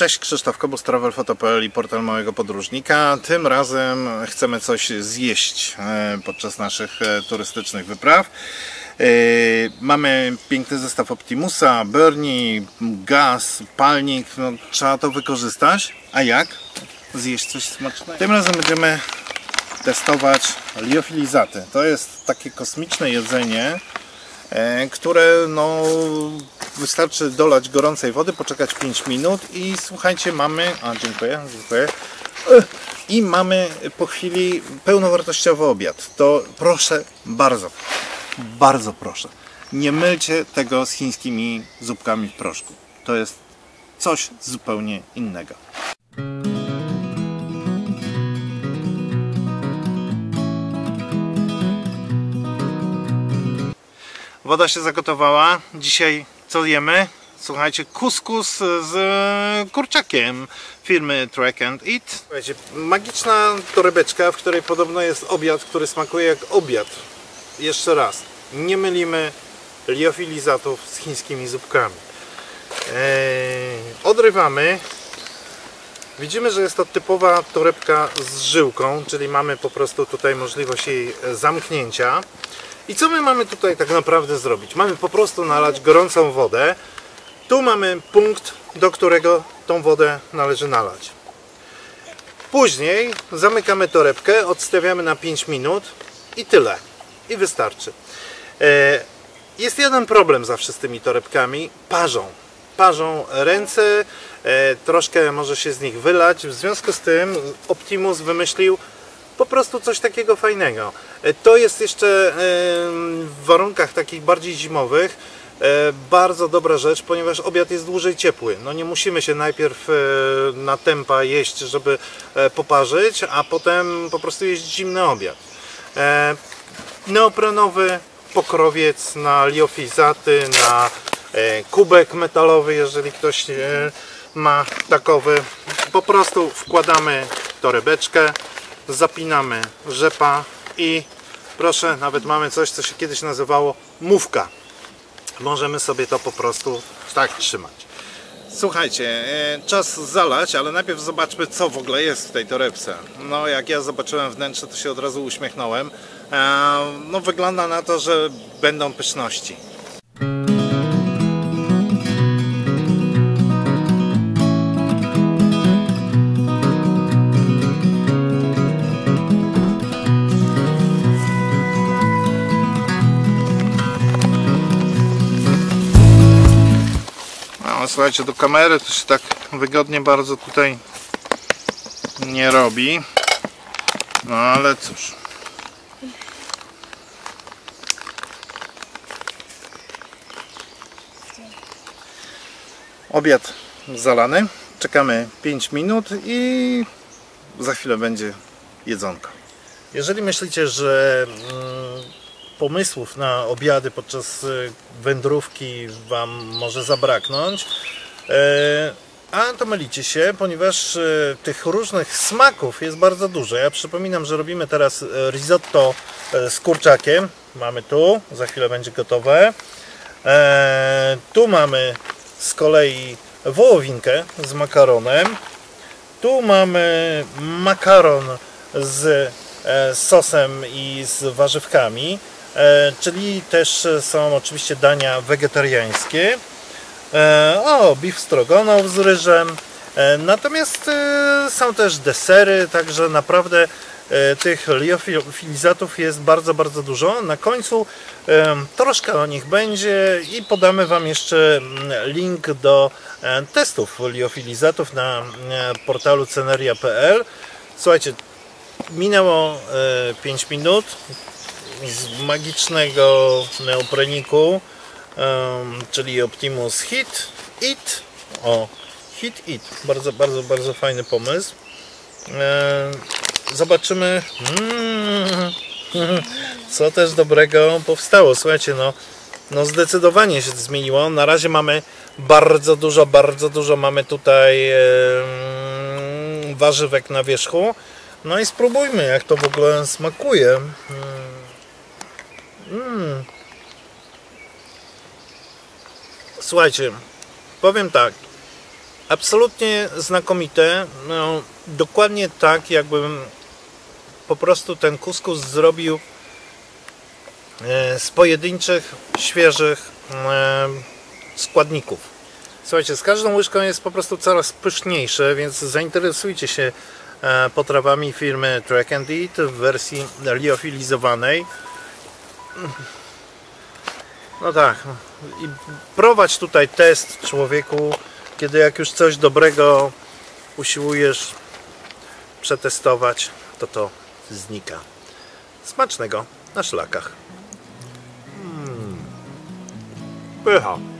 Cześć, Krzysztof Kobus, TravelPhoto.pl i portal Małego Podróżnika. Tym razem chcemy coś zjeść podczas naszych turystycznych wypraw. Mamy piękny zestaw Optimusa, Bernie, gaz, palnik, no, trzeba to wykorzystać. A jak? Zjeść coś smacznego. Tym razem będziemy testować liofilizaty. To jest takie kosmiczne jedzenie, które no, wystarczy dolać gorącej wody, poczekać 5 minut i słuchajcie, mamy, dziękuję, i mamy po chwili pełnowartościowy obiad. To proszę bardzo, bardzo proszę, nie mylcie tego z chińskimi zupkami w proszku. To jest coś zupełnie innego. Woda się zagotowała. Dzisiaj co jemy? Słuchajcie, kuskus z kurczakiem firmy Trek'n Eat. Słuchajcie, magiczna torebeczka, w której podobno jest obiad, który smakuje jak obiad. Jeszcze raz, nie mylimy liofilizatów z chińskimi zupkami. Odrywamy. Widzimy, że jest to typowa torebka z żyłką, czyli mamy po prostu tutaj możliwość jej zamknięcia. I co my mamy tutaj tak naprawdę zrobić? Mamy po prostu nalać gorącą wodę. Tu mamy punkt, do którego tą wodę należy nalać. Później zamykamy torebkę, odstawiamy na 5 minut i tyle. I wystarczy. Jest jeden problem zawsze z tymi torebkami. Parzą ręce, troszkę może się z nich wylać. W związku z tym Optimus wymyślił po prostu coś takiego fajnego. To jest jeszcze w warunkach takich bardziej zimowych bardzo dobra rzecz, ponieważ obiad jest dłużej ciepły. No nie musimy się najpierw na tempa jeść, żeby poparzyć, a potem po prostu jeść zimny obiad. Neoprenowy pokrowiec na liofilizaty, na kubek metalowy, jeżeli ktoś ma takowy. Po prostu wkładamy torebeczkę, zapinamy rzepa i proszę, nawet mamy coś, co się kiedyś nazywało mówka. Możemy sobie to po prostu tak trzymać. Słuchajcie, czas zalać, ale najpierw zobaczmy, co w ogóle jest w tej torebce. No, jak ja zobaczyłem wnętrze, to się od razu uśmiechnąłem. No, wygląda na to, że będą pyszności. Słuchajcie, do kamery to się tak wygodnie bardzo tutaj nie robi. No ale cóż. Obiad zalany. Czekamy 5 minut i za chwilę będzie jedzonko. Jeżeli myślicie, że pomysłów na obiady podczas wędrówki Wam może zabraknąć, a to mylicie się, ponieważ tych różnych smaków jest bardzo dużo. Ja przypominam, że robimy teraz risotto z kurczakiem. Mamy tu, za chwilę będzie gotowe. Tu mamy z kolei wołowinkę z makaronem. Tu mamy makaron z sosem i z warzywkami. Czyli też są oczywiście dania wegetariańskie. Beef stroganow z ryżem. Natomiast są też desery, także naprawdę tych liofilizatów jest bardzo, bardzo dużo. Na końcu troszkę o nich będzie i podamy Wam jeszcze link do testów liofilizatów na portalu ceneria.pl. Słuchajcie, minęło 5 minut. Z magicznego neopreniku, czyli Optimus Heat Eat. Bardzo, bardzo, bardzo fajny pomysł. Zobaczymy, co też dobrego powstało. Słuchajcie, no zdecydowanie się zmieniło. Na razie mamy bardzo dużo mamy tutaj warzywek na wierzchu. No i spróbujmy, jak to w ogóle smakuje. Słuchajcie, powiem tak, Absolutnie znakomite, no, dokładnie tak, jakbym po prostu ten kuskus zrobił z pojedynczych, świeżych składników. Słuchajcie, z każdą łyżką jest po prostu coraz pyszniejsze, więc zainteresujcie się potrawami firmy Trek'n Eat w wersji liofilizowanej. No tak, i prowadź tutaj test, człowieku, kiedy jak już coś dobrego usiłujesz przetestować, to to znika. Smacznego na szlakach. Pycha.